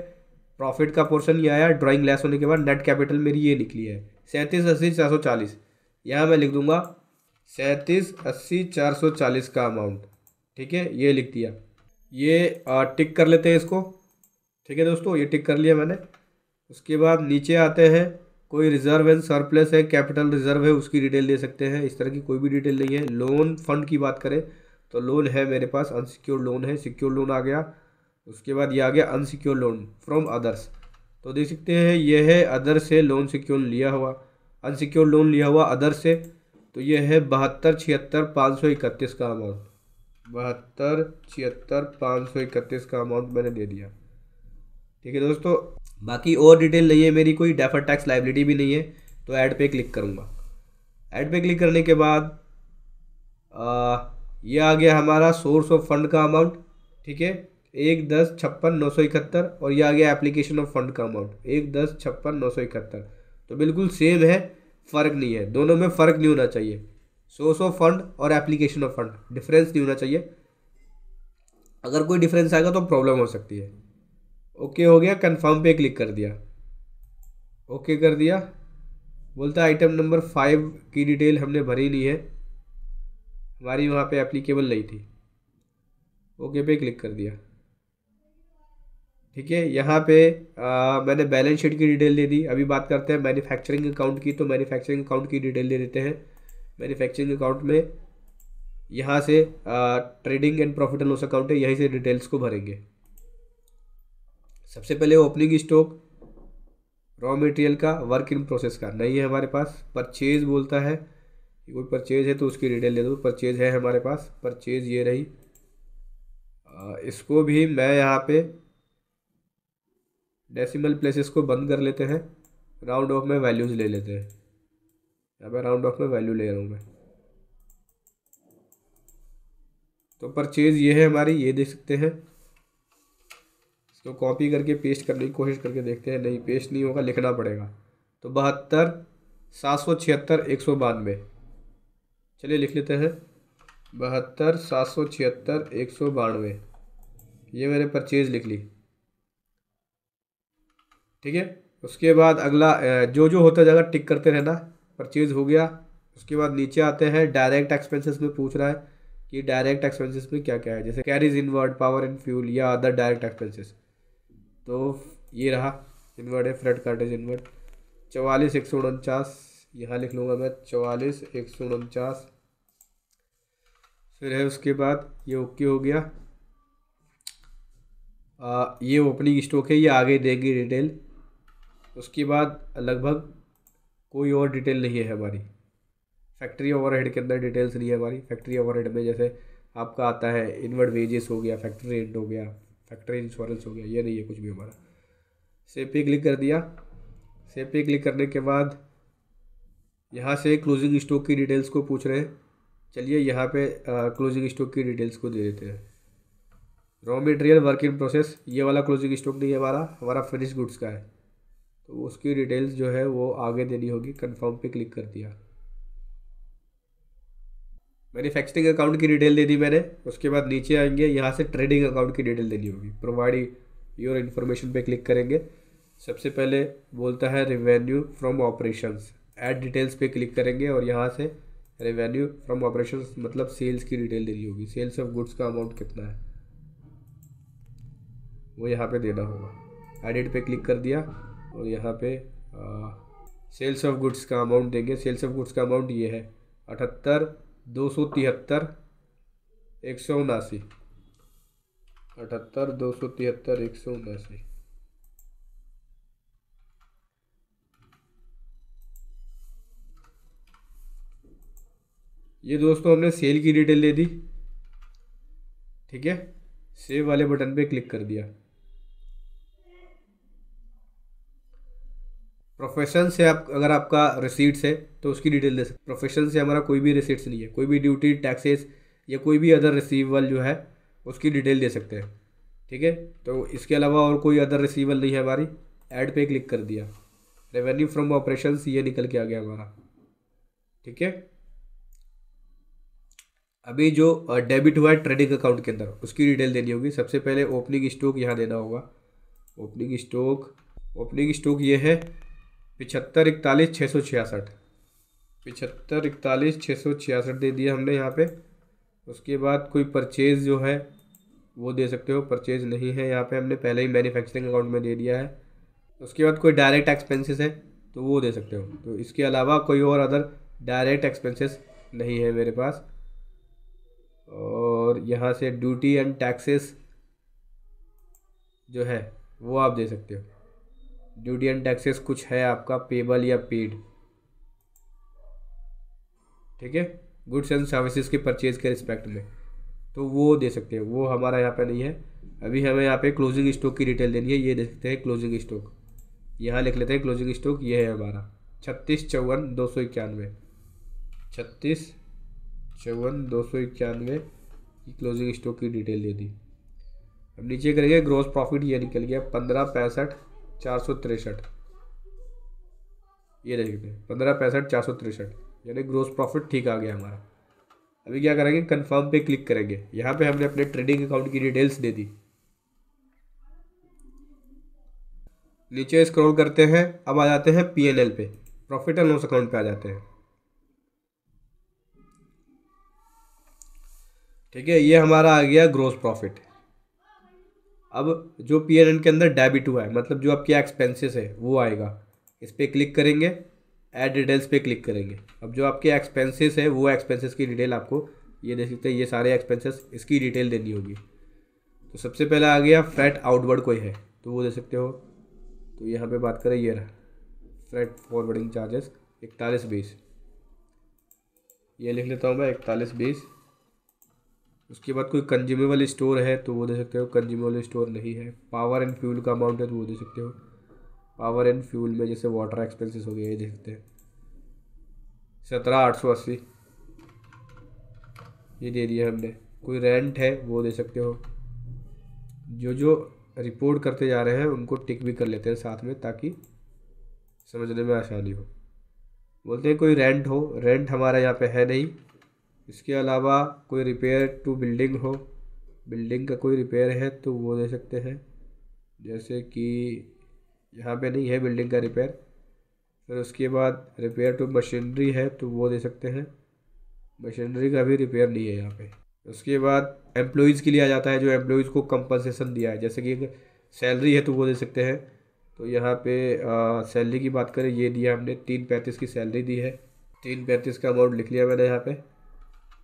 प्रॉफिट का पोर्शन ये आया, ड्राइंग लेस होने के बाद नेट कैपिटल मेरी ये निकली है 37,80,440। यहाँ मैं लिख दूँगा 37,80,440 का अमाउंट, ठीक है, ये लिख दिया। ये टिक कर लेते हैं इसको, ठीक है दोस्तों, ये टिक कर लिया मैंने। उसके बाद नीचे आते हैं, कोई रिजर्व एंड सरप्लस है, कैपिटल रिजर्व है, उसकी डिटेल दे सकते हैं। इस तरह की कोई भी डिटेल नहीं है। लोन फंड की बात करें तो लोन है मेरे पास, अनसिक्योर्ड लोन है, सिक्योर लोन आ गया। उसके बाद ये आ गया अनसिक्योर लोन फ्रॉम अदर्स, तो देख सकते हैं ये है अदर से लोन सिक्योर लिया हुआ, अनसिक्योर लोन लिया हुआ अदर से। तो ये है 72,76,531 का अमाउंट, 72,76,531 का अमाउंट मैंने दे दिया, ठीक है दोस्तों। बाकी और डिटेल नहीं है मेरी, कोई डेफर्ड टैक्स लायबिलिटी भी नहीं है। तो ऐड पे क्लिक करूँगा। ऐड पे क्लिक करने के बाद ये आ गया हमारा सोर्स ऑफ फंड का अमाउंट, ठीक है, 1,10,56,971। और ये आ गया एप्लीकेशन ऑफ फंड का अमाउंट, 1,10,56,971। तो बिल्कुल सेम है, फ़र्क नहीं है, दोनों में फ़र्क नहीं होना चाहिए। सोर्स ऑफ फंड और एप्लीकेशन ऑफ फंड डिफरेंस नहीं होना चाहिए, अगर कोई डिफरेंस आएगा तो प्रॉब्लम हो सकती है। ओके हो गया, कंफर्म पे क्लिक कर दिया, ओके कर दिया। बोलता है आइटम नंबर 5 की डिटेल हमने भरी नहीं है, हमारी वहाँ पे एप्लीकेबल नहीं थी। ओके पे क्लिक कर दिया, ठीक है। यहाँ पे मैंने बैलेंस शीट की डिटेल दे दी। अभी बात करते हैं मैन्युफैक्चरिंग अकाउंट की, तो मैन्युफैक्चरिंग अकाउंट की डिटेल दे देते हैं। मैन्युफैक्चरिंग अकाउंट में यहाँ से trading and profit and loss account है, यहीं से डिटेल्स को भरेंगे। सबसे पहले ओपनिंग स्टॉक, रॉ मटेरियल का, वर्क इन प्रोसेस का नहीं है हमारे पास। परचेज बोलता है, कोई परचेज है तो उसकी डिटेल दे दो। परचेज है हमारे पास, परचेज ये रही, इसको भी मैं यहाँ पे डेसिमल प्लेसेस को बंद कर लेते हैं, राउंड ऑफ में वैल्यूज़ ले लेते हैं। यहाँ पे राउंड ऑफ में वैल्यू ले रहा हूँ मैं। तो परचेज ये है हमारी, ये देख सकते हैं। तो कॉपी करके पेस्ट करने की कोशिश करके देखते हैं, नहीं पेस्ट नहीं होगा, लिखना पड़ेगा। तो 72,776,192, चलिए लिख लेते हैं 72,776,192। ये मैंने परचेज लिख ली, ठीक है। उसके बाद अगला जो जो होता जाएगा टिक करते रहना। परचेज हो गया। उसके बाद नीचे आते हैं, डायरेक्ट एक्सपेंसेस में पूछ रहा है कि डायरेक्ट एक्सपेंसेस में क्या क्या है, जैसे carriage inward, power and fuel या अदर डायरेक्ट एक्सपेंसेस। तो ये रहा इनवर्ड है, फ्रेट कार्टेज इनवर्ड 44,149, यहाँ लिख लूँगा मैं 44,149। फिर है उसके बाद ये ओके हो गया। ये ओपनिंग स्टॉक है, ये आगे देंगे डिटेल। उसके बाद लगभग कोई और डिटेल नहीं है हमारी। फैक्ट्री ओवरहेड के अंदर डिटेल्स नहीं है हमारी। फैक्ट्री ओवरहेड में जैसे आपका आता है इनवर्ड वेजेस हो गया, फैक्ट्री रेंट हो गया, फैक्ट्री इंश्योरेंस हो गया, ये नहीं है कुछ भी हमारा। सेव पे क्लिक कर दिया। सेव पे क्लिक करने के बाद यहाँ से क्लोजिंग स्टॉक की डिटेल्स को पूछ रहे हैं। चलिए यहाँ पे क्लोजिंग स्टॉक की डिटेल्स को दे देते हैं। Raw material, work in process, ये वाला क्लोजिंग स्टॉक नहीं है हमारा फिनिश गुड्स का है, तो उसकी डिटेल्स जो है वो आगे देनी होगी। कन्फर्म पे क्लिक कर दिया। मैन्युफैक्चरिंग अकाउंट की डिटेल दे दी मैंने। उसके बाद नीचे आएंगे, यहाँ से ट्रेडिंग अकाउंट की डिटेल देनी होगी। प्रोवाइड योर इन्फॉर्मेशन पे क्लिक करेंगे। सबसे पहले बोलता है revenue from operations, add details पे क्लिक करेंगे और यहाँ से रेवेन्यू फ्रॉम ऑपरेशंस मतलब सेल्स की डिटेल देनी होगी। सेल्स ऑफ गुड्स का अमाउंट कितना है वो यहाँ पे देना होगा। एडिट पे क्लिक कर दिया और यहाँ पे सेल्स ऑफ गुड्स का अमाउंट देंगे। सेल्स ऑफ गुड्स का अमाउंट ये है 78,273,179 78,273,179। ये दोस्तों हमने सेल की डिटेल दे दी, ठीक है। सेव वाले बटन पे क्लिक कर दिया। प्रोफेशन से आप अगर आपका रिसीट्स है तो उसकी डिटेल दे सकते। प्रोफेशन से हमारा कोई भी रिसीट्स नहीं है, कोई भी ड्यूटी, टैक्सेस या कोई भी अदर रिसीवेबल जो है उसकी डिटेल दे सकते हैं, ठीक है। तो इसके अलावा और कोई अदर रिसीवेबल नहीं है हमारी। ऐड पे क्लिक कर दिया। रेवेन्यू फ्रॉम ऑपरेशंस ये निकल के आ गया हमारा, ठीक है। अभी जो डेबिट हुआ है ट्रेडिंग अकाउंट के अंदर उसकी डिटेल देनी होगी। सबसे पहले ओपनिंग स्टॉक यहाँ देना होगा। ओपनिंग स्टॉक ये है 75,41,666 75,41,666 दे दिया हमने यहाँ पे। उसके बाद कोई परचेज़ जो है वो दे सकते हो, परचेज़ नहीं है यहाँ पे, हमने पहले ही मैन्युफैक्चरिंग अकाउंट में दे दिया है। उसके बाद कोई डायरेक्ट एक्सपेंसेस है तो वो दे सकते हो। तो इसके अलावा कोई और अदर डायरेक्ट एक्सपेंसेस नहीं है मेरे पास। और यहाँ से ड्यूटी एंड टैक्सेस जो है वो आप दे सकते हो। ड्यूटी एंड टैक्सेस कुछ है आपका पेबल या पेड, ठीक है। गुड्स एंड सर्विसेज के परचेज के रिस्पेक्ट में तो वो दे सकते हैं, वो हमारा यहाँ पे नहीं है। अभी हमें यहाँ पे क्लोजिंग स्टॉक की डिटेल देनी है। ये दे सकते हैं क्लोजिंग स्टॉक, यहाँ लिख लेते हैं क्लोजिंग स्टॉक। ये है हमारा 36,54,291 36,54,291 की क्लोजिंग स्टॉक की डिटेल दे दी। अब नीचे करेंगे ग्रॉस प्रॉफिट, ये निकल गया 15,65,463 ये देखते हैं 15,65,463 यानी ग्रॉस प्रॉफिट ठीक आ गया हमारा। अभी क्या करेंगे, कंफर्म पे क्लिक करेंगे। यहाँ पे हमने अपने ट्रेडिंग अकाउंट की डिटेल्स दे दी। नीचे स्क्रॉल करते हैं, अब आ जाते हैं पीएनएल पे, प्रॉफिट एंड लॉस अकाउंट पे आ जाते हैं, ठीक है। ये हमारा आ गया ग्रॉस प्रॉफिट। अब जो पीएनएल के अंदर डेबिट हुआ है मतलब जो आपके एक्सपेंसेस है वो आएगा। इस पर क्लिक करेंगे, ऐड डिटेल्स पे क्लिक करेंगे। अब जो आपके एक्सपेंसेस है वो एक्सपेंसेस की डिटेल आपको ये देख सकते हैं, ये सारे एक्सपेंसेस इसकी डिटेल देनी होगी। तो सबसे पहले आ गया फ्रेट आउटवर्ड कोई है तो वो दे सकते हो। तो यहाँ पे बात करें, ये रहा फ्रेट फॉरवर्डिंग चार्जेस 41,20 ये लिख लेता हूँ मैं 41,20। उसके बाद कोई कंज्यूमेबल स्टोर है तो वो दे सकते हो, कंज्यूमेबल स्टोर नहीं है। पावर एंड फ्यूल का अमाउंट है तो वो दे सकते हो, पावर एंड फ्यूल में जैसे वाटर एक्सपेंसेस हो गया ये दे सकते हैं 17,880 ये दे दिया हमने। कोई रेंट है वो दे सकते हो। जो जो रिपोर्ट करते जा रहे हैं उनको टिक भी कर लेते हैं साथ में ताकि समझने में आसानी हो। बोलते हैं कोई रेंट हो, रेंट हमारा यहाँ पे है नहीं। इसके अलावा कोई रिपेयर टू बिल्डिंग हो, बिल्डिंग का कोई रिपेयर है तो वो दे सकते हैं। जैसे कि यहाँ पे नहीं है बिल्डिंग का रिपेयर। फिर उसके बाद रिपेयर टू मशीनरी है तो वो दे सकते हैं, मशीनरी का भी रिपेयर नहीं है यहाँ पे। उसके बाद एम्प्लॉइज़ के लिए आ जाता है, जो एम्प्लॉइज़ को कंपनसेशन दिया है जैसे कि सैलरी है तो वो दे सकते हैं। तो यहाँ पे सैलरी की बात करें, ये दिया हमने 3,35 की सैलरी दी है, 3,35 का अमाउंट लिख लिया मैंने यहाँ पर,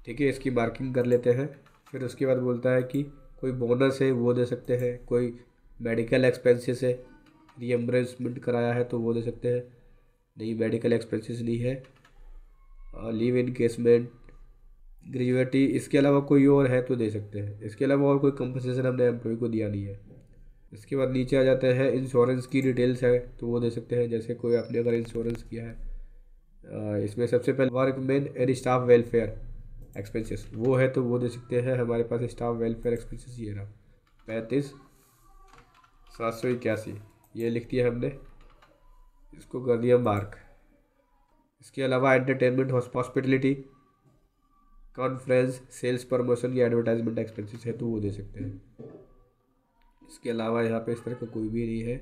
ठीक है। इसकी मार्किंग कर लेते हैं। फिर उसके बाद बोलता है कि कोई बोनस है वो दे सकते हैं, कोई मेडिकल एक्सपेंसेस है, रीएम्बर्समेंट कराया है तो वो दे सकते हैं। नहीं, मेडिकल एक्सपेंसेस नहीं है। लीव इनकेसमेंट, ग्रेजुएटी, इसके अलावा कोई और है तो दे सकते हैं। इसके अलावा और कोई कंपनसेशन हमने एम्प्लॉय को दिया नहीं है। इसके बाद नीचे आ जाता है इंश्योरेंस की डिटेल्स है तो वो दे सकते हैं, जैसे कोई आपने अगर इंश्योरेंस किया है। इसमें सबसे पहले workman and staff welfare expenses वो है तो वो दे सकते हैं। हमारे पास स्टाफ वेलफेयर एक्सपेंसेस ये रहा 35,781, ये लिख दिया हमने, इसको कर दिया मार्क। इसके अलावा entertainment hospitality conference sales promotion या एडवर्टाइजमेंट एक्सपेंसेस है तो वो दे सकते हैं। इसके अलावा यहाँ पे इस तरह का कोई भी नहीं है।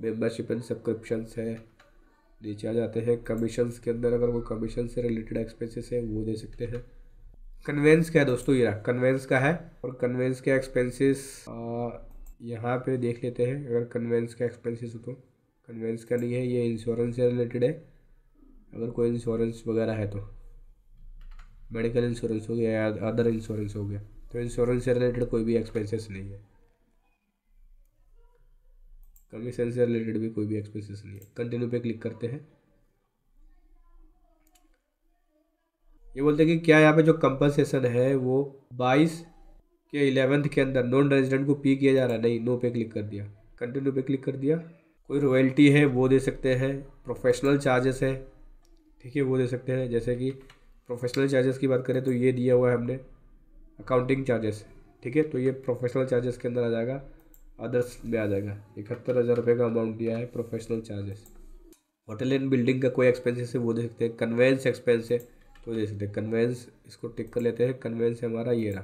मेंबरशिप एंड सब्सक्रिप्शंस है। नीचे आ जाते हैं कमीशंस के अंदर, अगर वो कमीशन से रिलेटेड एक्सपेंसेस है वो दे सकते हैं। कन्वेंस का है दोस्तों, ये कन्वेंस का है और कन्वेंस के एक्सपेंसेस यहाँ पे देख लेते हैं। अगर कन्वेंस का एक्सपेंसेस हो तो कन्वेंस का नहीं है, ये इंश्योरेंस से रिलेटेड है। अगर कोई इंश्योरेंस वगैरह है तो मेडिकल इंश्योरेंस हो गया या अदर इंश्योरेंस हो गया, तो इंश्योरेंस से रिलेटेड कोई भी एक्सपेंसेस नहीं है। कमीशन से रिलेटेड भी कोई भी एक्सपेंसेस नहीं है। कंटिन्यू पे क्लिक करते हैं। ये बोलते हैं कि क्या यहाँ पे जो कंपनसेशन है वो 22/11 के अंदर नॉन रेजिडेंट को पे किया जा रहा है, नहीं, नो पे क्लिक कर दिया, कंटिन्यू पे क्लिक कर दिया। कोई रॉयल्टी है वो दे सकते हैं, प्रोफेशनल चार्जेस है, ठीक है, वो दे सकते हैं। जैसे कि प्रोफेशनल चार्जेस की बात करें तो ये दिया हुआ है हमने अकाउंटिंग चार्जेस, ठीक है, तो ये प्रोफेशनल चार्जेस के अंदर आ जाएगा, अदर्स में आ जाएगा। 71,000 रुपये का अमाउंट दिया है professional charges. Hotel and building का कोई एक्सपेंसेस है वो दे सकते हैं। कन्वेंस एक्सपेंस है तो दे सकते हैं, कन्वेंस इसको टिक कर लेते हैं। कन्वेंस हमारा ये रहा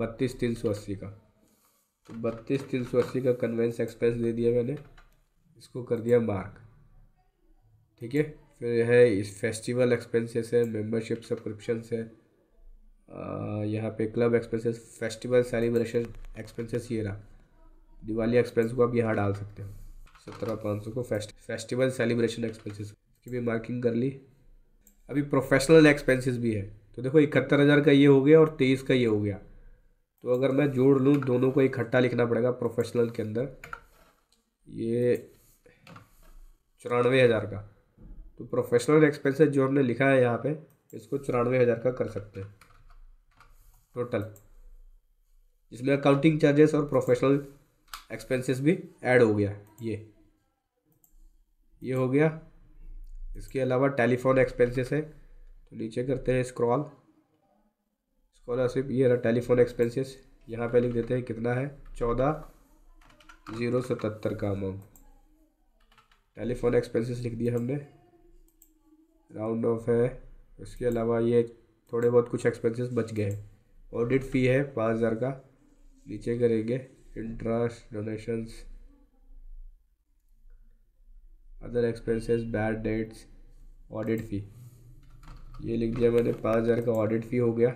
32,380 का, तो 32,380 का कन्वेंस एक्सपेंस दे दिया मैंने, इसको कर दिया मार्क, ठीक है। फिर है इस फेस्टिवल एक्सपेंसेस है, मेंबरशिप सब्सक्रिप्शंस है, यहाँ पे club expenses, festival celebration expenses ये रहा। दिवाली एक्सपेंस को आप यहाँ डाल सकते हो, 17,500 को फेस्टिवल सेलिब्रेशन एक्सपेंसेस की भी मार्किंग कर ली। अभी प्रोफेशनल एक्सपेंसेस भी है तो देखो 71,000 का ये हो गया और 23 का ये हो गया, तो अगर मैं जोड़ लूँ दोनों को इकट्ठा लिखना पड़ेगा। प्रोफेशनल के अंदर ये 94,000 का, तो प्रोफेशनल एक्सपेंसेस जो हमने लिखा है यहाँ पे इसको 94,000 का कर सकते हैं टोटल, जिसमें अकाउंटिंग चार्जेस और प्रोफेशनल एक्सपेंसेस भी ऐड हो गया। ये हो गया। इसके अलावा टेलीफोन एक्सपेंसेस है तो नीचे करते हैं स्कॉलरशिप, ये रहा टेलीफोन एक्सपेंसेस, यहाँ पे लिख देते हैं कितना है, 14,077 का अमाउंट टेलीफोन एक्सपेंसेस लिख दिया हमने, राउंड ऑफ है। इसके अलावा ये थोड़े बहुत कुछ एक्सपेंसेस बच गए हैं। ऑडिट फ़ी है 5,000 का, नीचे करेंगे interest, donations, other expenses, bad debts, audit fee, ये लिख दिया मैंने 5,000 का ऑडिट फ़ी हो गया,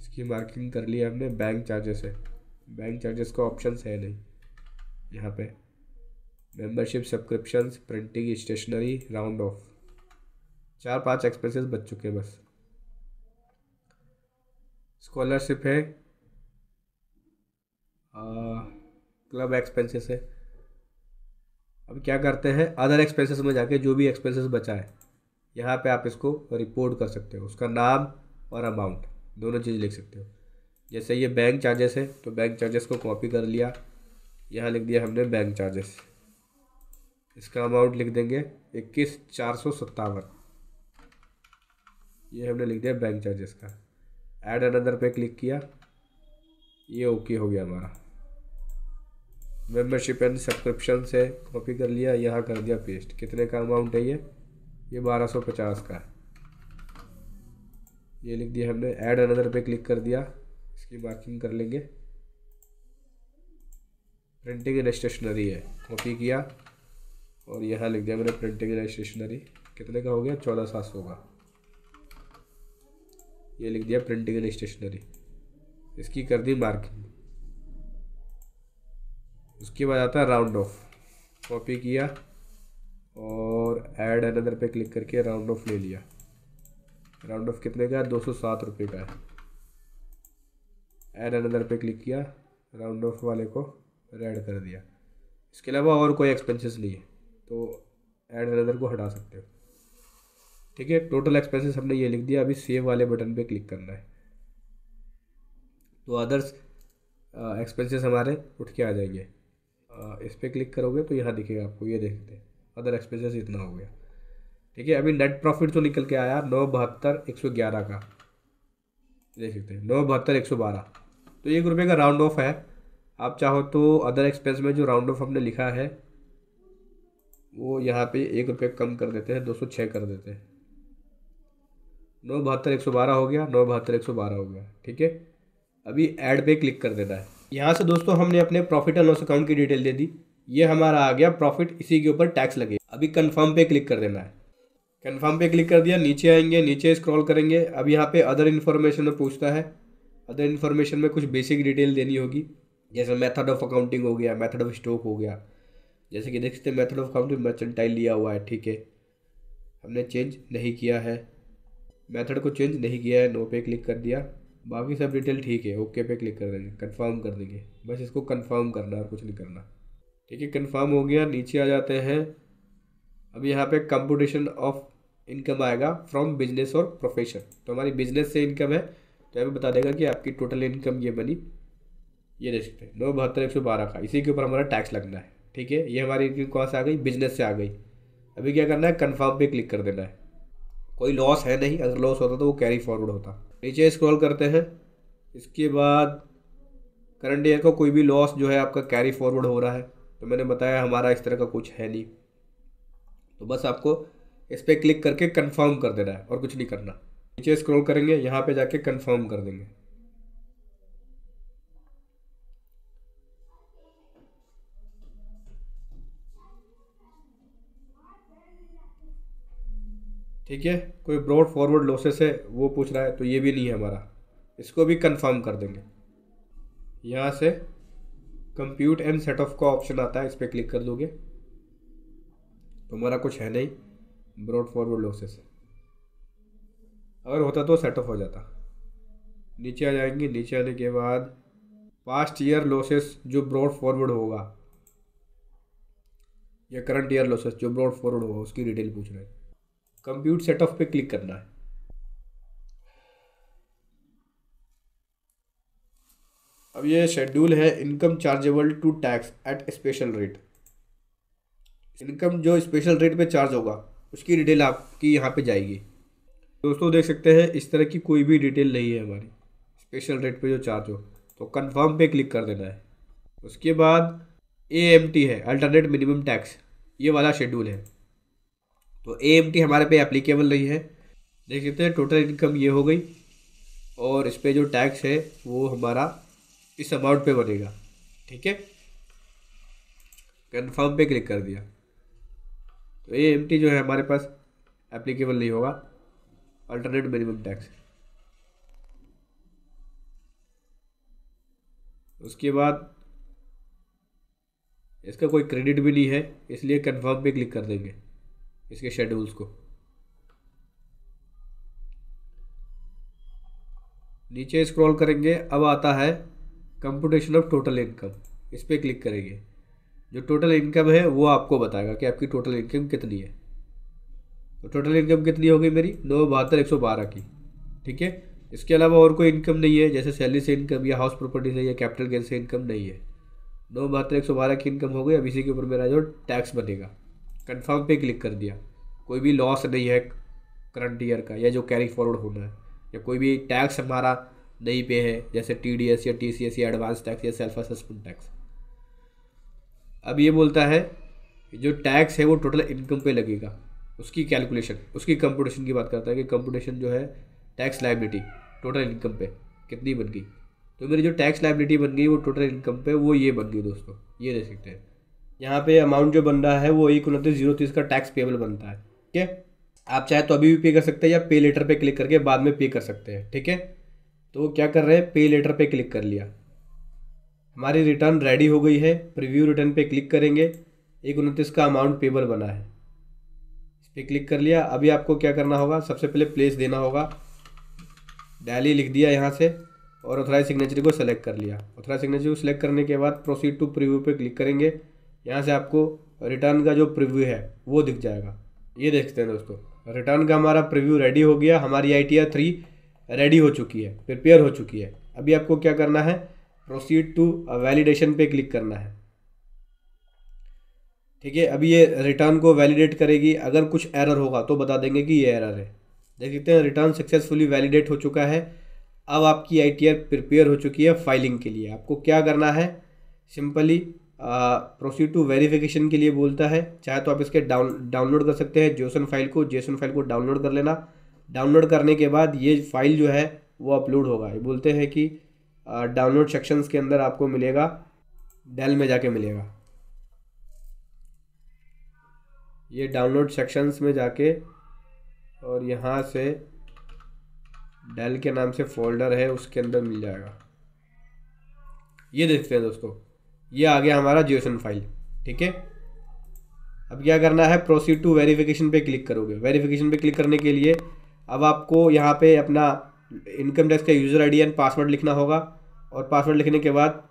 इसकी मार्किंग कर ली हमने। बैंक चार्जेस है, बैंक चार्जेस का ऑप्शंस है नहीं यहाँ पे। Membership subscriptions, printing, stationery, round off, 4-5 expenses बच चुके हैं बस। स्कॉलरशिप है, क्लब एक्सपेंसेस है। अब क्या करते हैं, अदर एक्सपेंसेस में जाके जो भी एक्सपेंसेस बचा है यहाँ पे आप इसको रिपोर्ट कर सकते हो, उसका नाम और अमाउंट दोनों चीज़ लिख सकते हो। जैसे ये बैंक चार्जेस है तो बैंक चार्जेस को कॉपी कर लिया, यहाँ लिख दिया हमने बैंक चार्जेस, इसका अमाउंट लिख देंगे 21,457, ये हमने लिख दिया बैंक चार्जेस का। ऐड अनदर पे क्लिक किया, ये ओके हो गया हमारा। मेंबरशिप एंड सब्सक्रिप्शन से कॉपी कर लिया, यहाँ कर दिया पेस्ट। कितने का अमाउंट है ये 1,250 का है, ये लिख दिया हमने। ऐड अनदर पे क्लिक कर दिया, इसकी मार्किंग कर लेंगे। प्रिंटिंग एंड स्टेशनरी है, कॉपी किया और यहाँ लिख दिया मैंने प्रिंटिंग एंड स्टेशनरी, कितने का हो गया 14,700 का, ये लिख दिया प्रिंटिंग एंड स्टेशनरी, इसकी कर दी मार्किंग। उसके बाद आता है राउंड ऑफ, कॉपी किया और ऐड अनदर पे क्लिक करके राउंड ऑफ ले लिया। राउंड ऑफ कितने का है, 207 रुपये का है। ऐड अनदर पे क्लिक किया, राउंड ऑफ वाले को रेड कर दिया। इसके अलावा और कोई एक्सपेंसेस नहीं है तो ऐड अनदर को हटा सकते हो, ठीक है। टोटल एक्सपेंसेस हमने ये लिख दिया। अभी सेव वाले बटन पे क्लिक करना है, तो अदर्स एक्सपेंसेस हमारे उठ के आ जाएंगे। इस पर क्लिक करोगे तो यहाँ दिखेगा आपको, ये देखते हैं अदर एक्सपेंसेस इतना हो गया। ठीक है, अभी नेट प्रॉफिट तो निकल के आया 972,111 का, देख सकते हैं 972,112। तो ये रुपये का राउंड ऑफ है, आप चाहो तो अदर एक्सपेंस में जो राउंड ऑफ हमने लिखा है वो यहाँ पे ₹1 कम कर देते हैं, 206 कर देते हैं। 972,112 हो गया, 972,112 हो गया। ठीक है, अभी ऐड पे क्लिक कर देना है। यहाँ से दोस्तों हमने अपने प्रॉफिट एंड लॉस अकाउंट की डिटेल दे दी, ये हमारा आ गया प्रॉफिट, इसी के ऊपर टैक्स लगेगा। अभी कन्फर्म पे क्लिक कर देना है। कन्फर्म पे क्लिक कर दिया, नीचे आएंगे, नीचे स्क्रॉल करेंगे। अब यहाँ पे अदर इन्फॉर्मेशन में पूछता है, अदर इन्फॉर्मेशन में कुछ बेसिक डिटेल देनी होगी, जैसे मेथड ऑफ अकाउंटिंग हो गया, मेथड ऑफ स्टॉक हो गया, जैसे कि देख सकते हैं मेथड ऑफ अकाउंटिंग मर्चेंटाइल लिया हुआ है। ठीक है, हमने चेंज नहीं किया है, मेथड को चेंज नहीं किया है, नो पे क्लिक कर दिया। बाकी सब डिटेल ठीक है, ओके पे क्लिक कर देंगे, कंफर्म कर देंगे, बस इसको कंफर्म करना है और कुछ नहीं करना। ठीक है, कंफर्म हो गया, नीचे आ जाते हैं। अब यहाँ पे कंप्यूटेशन ऑफ इनकम आएगा फ्रॉम बिजनेस और प्रोफेशन, तो हमारी बिजनेस से इनकम है तो यहाँ पे बता देगा कि आपकी टोटल इनकम ये बनी, ये देख सकते हैं 972,112 का, इसी के ऊपर हमारा टैक्स लगना है। ठीक है, ये हमारी इनकम कहाँ से आ गई, बिजनेस से आ गई। अभी क्या करना है, कन्फर्म पे क्लिक कर देना है। कोई लॉस है नहीं, अगर लॉस होता तो वो कैरी फॉरवर्ड होता। नीचे स्क्रॉल करते हैं, इसके बाद करंट ईयर का कोई भी लॉस जो है आपका कैरी फॉरवर्ड हो रहा है, तो मैंने बताया हमारा इस तरह का कुछ है नहीं, तो बस आपको इस पर क्लिक करके कंफर्म कर देना है और कुछ नहीं करना। नीचे स्क्रॉल करेंगे, यहाँ पे जाके कंफर्म कर देंगे। ठीक है, कोई ब्रॉड फॉरवर्ड लॉसेस है वो पूछ रहा है, तो ये भी नहीं है हमारा, इसको भी कंफर्म कर देंगे। यहाँ से कंप्यूट एंड सेट ऑफ का ऑप्शन आता है, इस पर क्लिक कर दोगे तो हमारा कुछ है नहीं, ब्रॉड फॉरवर्ड लॉसेस है, अगर होता तो सेट ऑफ हो जाता। नीचे आ जाएंगे, नीचे आने के बाद पास्ट ईयर लॉसेस जो ब्रॉड फॉरवर्ड होगा या करंट ईयर लॉसेस जो ब्रॉड फॉरवर्ड होगा उसकी डिटेल पूछ रहे हैं। कंप्यूट सेट ऑफ पे क्लिक करना है। अब ये शेड्यूल है income chargeable to tax at special rate, income जो स्पेशल रेट पे चार्ज होगा उसकी डिटेल आपकी यहाँ पे जाएगी। दोस्तों देख सकते हैं इस तरह की कोई भी डिटेल नहीं है हमारी स्पेशल रेट पे जो चार्ज हो, तो कंफर्म पे क्लिक कर देना है। उसके बाद AMT है, अल्टरनेट मिनिमम टैक्स, ये वाला शेड्यूल है, तो AMT हमारे पे एप्लीकेबल नहीं है। देख सकते हैं टोटल इनकम ये हो गई और इस पर जो टैक्स है वो हमारा इस अमाउंट पे बनेगा। ठीक है, कन्फर्म पे क्लिक कर दिया, तो AMT जो है हमारे पास एप्लीकेबल नहीं होगा, अल्टरनेट मिनिमम टैक्स। उसके बाद इसका कोई क्रेडिट भी नहीं है, इसलिए कन्फर्म पे क्लिक कर देंगे इसके शेड्यूल्स को। नीचे स्क्रॉल करेंगे, अब आता है कंप्यूटेशन ऑफ टोटल इनकम, इस पर क्लिक करेंगे। जो टोटल इनकम है वो आपको बताएगा कि आपकी टोटल इनकम कितनी है, तो टोटल इनकम कितनी हो गई मेरी 972,112 की। ठीक है, इसके अलावा और कोई इनकम नहीं है, जैसे सैलरी से इनकम या हाउस प्रॉपर्टी से या कैपिटल गेन से इनकम नहीं है। 972,112 की इनकम हो गई, अब इसी के ऊपर मेरा जो टैक्स बनेगा। कन्फर्म पे क्लिक कर दिया, कोई भी लॉस नहीं है करंट ईयर का या जो कैरी फॉरवर्ड होना है, या कोई भी टैक्स हमारा नहीं पे है जैसे TDS या TCS या एडवांस टैक्स या सेल्फ असेसमेंट टैक्स। अब ये बोलता है जो टैक्स है वो टोटल इनकम पे लगेगा, उसकी कैलकुलेशन, उसकी कंप्यूटेशन की बात करता है कि कंप्यूटेशन जो है टैक्स लायबिलिटी टोटल इनकम पे कितनी बन गई। तो मेरी जो टैक्स लायबिलिटी बन गई वो टोटल इनकम पे वो ये बन गई दोस्तों, ये देख सकते हैं। यहाँ पे अमाउंट जो बन रहा है वो 129,030 का टैक्स पेबल बनता है। ठीक है, आप चाहे तो अभी भी पे कर सकते हैं या पे लेटर पे क्लिक करके बाद में पे कर सकते हैं। ठीक है, तो क्या कर रहे हैं, पे लेटर पे क्लिक कर लिया, हमारी रिटर्न रेडी हो गई है। प्रीव्यू रिटर्न पे क्लिक करेंगे, 129 का अमाउंट पेबल बना है, इस पर क्लिक कर लिया। अभी आपको क्या करना होगा, सबसे पहले प्लेस देना होगा, डेली लिख दिया यहाँ से और ऑथराइज सिग्नेचर को सेलेक्ट कर लिया। ऑथराइज सिग्नेचर को सिलेक्ट करने के बाद प्रोसीड टू प्रीव्यू पे क्लिक करेंगे, यहाँ से आपको रिटर्न का जो प्रीव्यू है वो दिख जाएगा। ये देखते हैं दोस्तों, रिटर्न का हमारा प्रीव्यू रेडी हो गया, हमारी ITR 3 रेडी हो चुकी है, प्रिपेयर हो चुकी है। अभी आपको क्या करना है, प्रोसीड टू वैलिडेशन पे क्लिक करना है। ठीक है, अभी ये रिटर्न को वैलिडेट करेगी, अगर कुछ एरर होगा तो बता देंगे कि ये एरर है। देखते हैं, रिटर्न सक्सेसफुली वैलिडेट हो चुका है। अब आपकी आईटीआर प्रिपेयर हो चुकी है फाइलिंग के लिए। आपको क्या करना है, सिंपली प्रोसीड टू वेरिफिकेशन के लिए बोलता है। चाहे तो आप इसके डाउनलोड कर सकते हैं जेसन फाइल को डाउनलोड कर लेना। डाउनलोड करने के बाद ये फाइल जो है वो अपलोड होगा। ये बोलते हैं कि डाउनलोड सेक्शंस के अंदर आपको मिलेगा, डेल में जाके मिलेगा। ये डाउनलोड सेक्शंस में जाके और यहाँ से डेल के नाम से फोल्डर है उसके अंदर मिल जाएगा। ये देखते हैं दोस्तों, ये आ गया हमारा जेसन फाइल। ठीक है, अब क्या करना है, प्रोसीड टू वेरिफिकेशन पे क्लिक करोगे। वेरिफिकेशन पे क्लिक करने के लिए अब आपको यहाँ पे अपना इनकम टैक्स का यूज़र आईडी एंड पासवर्ड लिखना होगा, और पासवर्ड लिखने के बाद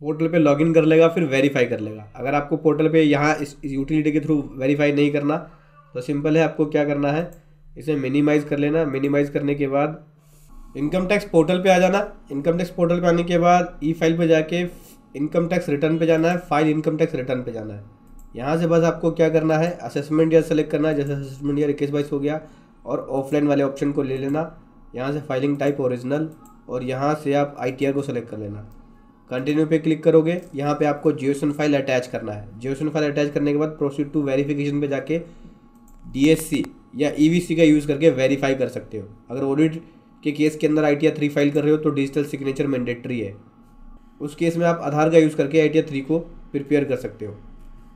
पोर्टल पे लॉगिन कर लेगा, फिर वेरीफाई कर लेगा। अगर आपको पोर्टल पे यहाँ इस यूटिलिटी के थ्रू वेरीफाई नहीं करना तो सिंपल है, आपको क्या करना है, इसे मिनिमाइज़ कर लेना। मिनिमाइज़ करने के बाद इनकम टैक्स पोर्टल पे आ जाना। इनकम टैक्स पोर्टल पे आने के बाद ई फाइल पे जाके इनकम टैक्स रिटर्न पे जाना है, फाइल इनकम टैक्स रिटर्न पे जाना है। यहाँ से बस आपको क्या करना है, असेसमेंट ईयर सेलेक्ट करना है, जैसे असेसमेंट ईयर 21-22 हो गया, और ऑफलाइन वाले ऑप्शन को ले लेना। यहाँ से फाइलिंग टाइप ओरिजिनल, और यहाँ से आप आईटीआर को सेलेक्ट कर लेना। कंटिन्यू पे क्लिक करोगे, यहाँ पे आपको जेसन फाइल अटैच करना है। जेसन फाइल अटैच करने के बाद प्रोसीड टू वेरिफिकेशन पे जाके डीएससी या ईवीसी का यूज़ करके वेरीफाई कर सकते हो। अगर ऑडिट के केस के अंदर आईटीआर 3 फाइल कर रहे हो तो डिजिटल सिग्नेचर मैंडेटरी है। उस केस में आप आधार का यूज़ करके आईटीआर 3 को प्रिपेयर कर सकते हो।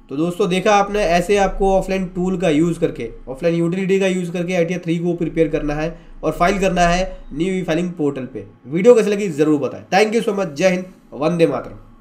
तो दोस्तों देखा आपने, ऐसे आपको ऑफलाइन टूल का यूज़ करके, ऑफलाइन यूटिलिटी का यूज़ करके आईटीआर 3 को प्रिपेयर करना है और फाइल करना है न्यू ई फाइलिंग पोर्टल पे। वीडियो कैसे लगी ज़रूर बताएं। Thank you so much. जय हिंद, वंदे मातरम।